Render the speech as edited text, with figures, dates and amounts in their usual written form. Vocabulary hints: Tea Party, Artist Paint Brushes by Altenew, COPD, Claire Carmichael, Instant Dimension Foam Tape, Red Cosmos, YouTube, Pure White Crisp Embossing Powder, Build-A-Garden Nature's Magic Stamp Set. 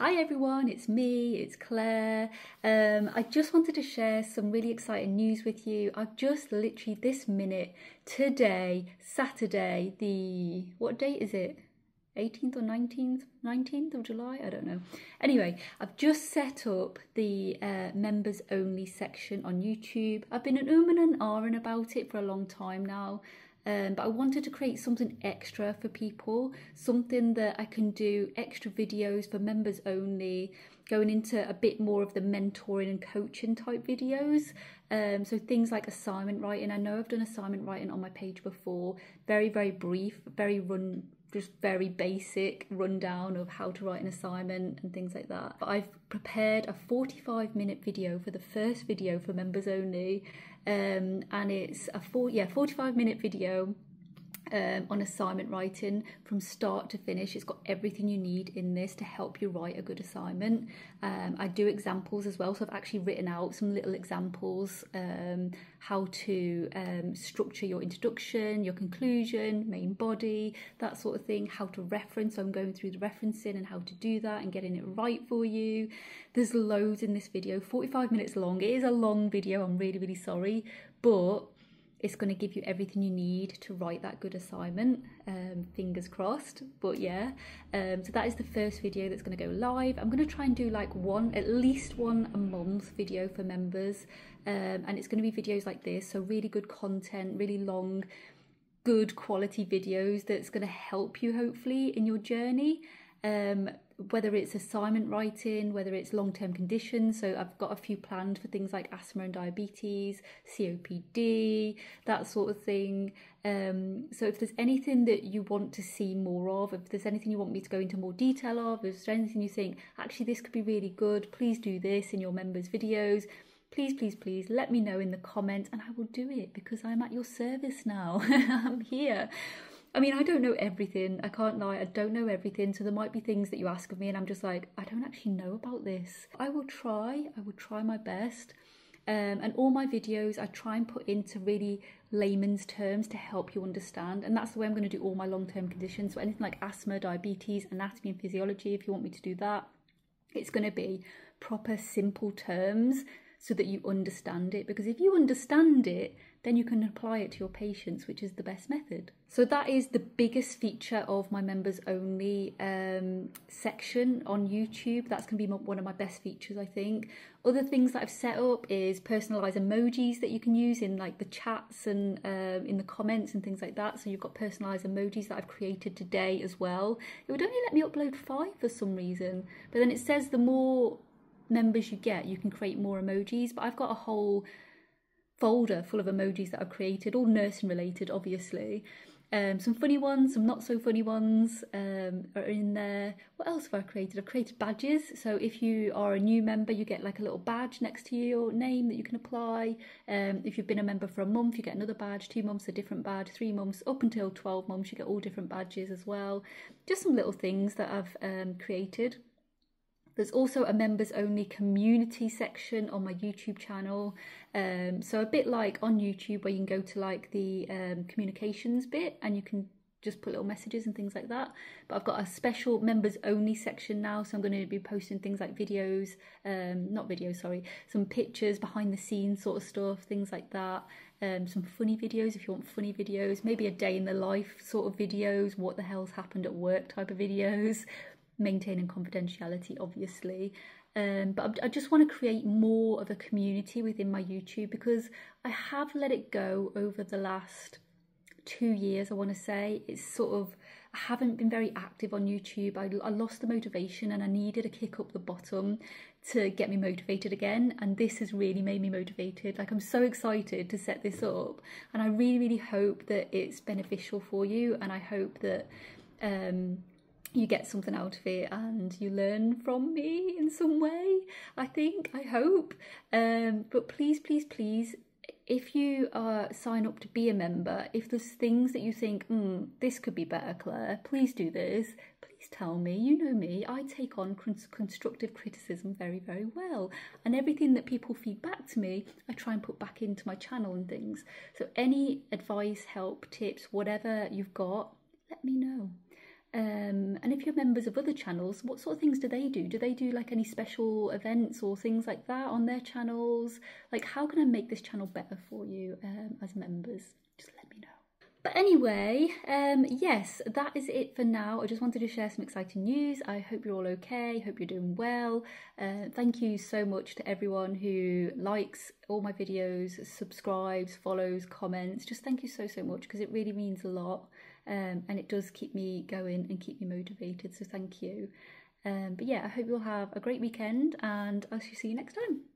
Hi everyone, it's me, it's Claire. I just wanted to share some really exciting news with you. I've just literally this minute, today, Saturday, the, what date is it? 18th or 19th? 19th of July? I don't know. Anyway, I've just set up the members only section on YouTube. I've been an and ahhing about it for a long time now. But I wanted to create something extra for people, something that I can do extra videos for members only, going into a bit more of the mentoring and coaching type videos. So things like assignment writing. I know I've done assignment writing on my page before, very, very brief, just very basic rundown of how to write an assignment and things like that. But I've prepared a 45-minute video for the first video for members only, and it's a 45-minute video on assignment writing from start to finish. It's got everything you need in this to help you write a good assignment. I do examples as well, so I've actually written out some little examples, how to structure your introduction, your conclusion, main body, that sort of thing, how to reference. So I'm going through the referencing and how to do that and getting it right for you. There's loads in this video, 45 minutes long. It is a long video, I'm really, really sorry, but it's going to give you everything you need to write that good assignment, fingers crossed. But yeah, so that is the first video that's going to go live. I'm going to try and do like at least one a month video for members, and it's going to be videos like this, so really good content, really long, good quality videos that's going to help you hopefully in your journey. Whether it's assignment writing, whether it's long-term conditions. So I've got a few planned for things like asthma and diabetes, COPD, that sort of thing. So if there's anything that you want to see more of, if there's anything you want me to go into more detail of, if there's anything you think, actually this could be really good, please do this in your members' videos. Please, please, please let me know in the comments and I will do it because I'm at your service now. I'm here. I mean, I don't know everything, I can't lie, I don't know everything, so there might be things that you ask of me and I'm just like, I don't actually know about this. I will try my best, and all my videos I try and put into really layman's terms to help you understand, and that's the way I'm going to do all my long-term conditions, so anything like asthma, diabetes, anatomy and physiology, if you want me to do that, it's going to be proper simple terms so that you understand it, because if you understand it, then you can apply it to your patients, which is the best method. So that is the biggest feature of my members only section on YouTube. That's going to be one of my best features, I think. Other things that I've set up is personalised emojis that you can use in like the chats and in the comments and things like that. So you've got personalised emojis that I've created today as well. It would only let me upload 5 for some reason, but then it says the more members you get, you can create more emojis, but I've got a whole folder full of emojis that I've created, all nursing related obviously. Some funny ones, some not so funny ones are in there. What else have I created? I've created badges, so if you are a new member you get like a little badge next to your name that you can apply. If you've been a member for a month you get another badge, 2 months a different badge, 3 months, up until 12 months you get all different badges as well. Just some little things that I've created. There's also a members only community section on my YouTube channel. So a bit like on YouTube where you can go to like the communications bit and you can just put little messages and things like that. But I've got a special members only section now. So I'm going to be posting things like videos, not videos, sorry, some pictures, behind the scenes sort of stuff, things like that. Some funny videos if you want funny videos, maybe a day in the life sort of videos, what the hell's happened at work type of videos. Maintaining confidentiality obviously, but I just want to create more of a community within my YouTube, because I have let it go over the last 2 years, I want to say. It's sort of, I haven't been very active on YouTube. I lost the motivation and I needed a kick up the bottom to get me motivated again, and this has really made me motivated. Like, I'm so excited to set this up and I really, really hope that it's beneficial for you, and I hope that you get something out of it and you learn from me in some way, I think, I hope. But please, please, please, if you sign up to be a member, if there's things that you think, this could be better, Claire, please do this. Please tell me. You know me, I take on constructive criticism very, very well. And everything that people feed back to me, I try and put back into my channel and things. So any advice, help, tips, whatever you've got, let me know. And if you're members of other channels, what sort of things do they do? Do they do like any special events or things like that on their channels? Like, how can I make this channel better for you as members? Just let me know. But anyway, yes, that is it for now. I just wanted to share some exciting news. I hope you're all okay. Hope you're doing well. Thank you so much to everyone who likes all my videos, subscribes, follows, comments. Just thank you so, so much, because it really means a lot. And it does keep me going and keep me motivated. So thank you. But yeah, I hope you'll have a great weekend, and I'll see you next time.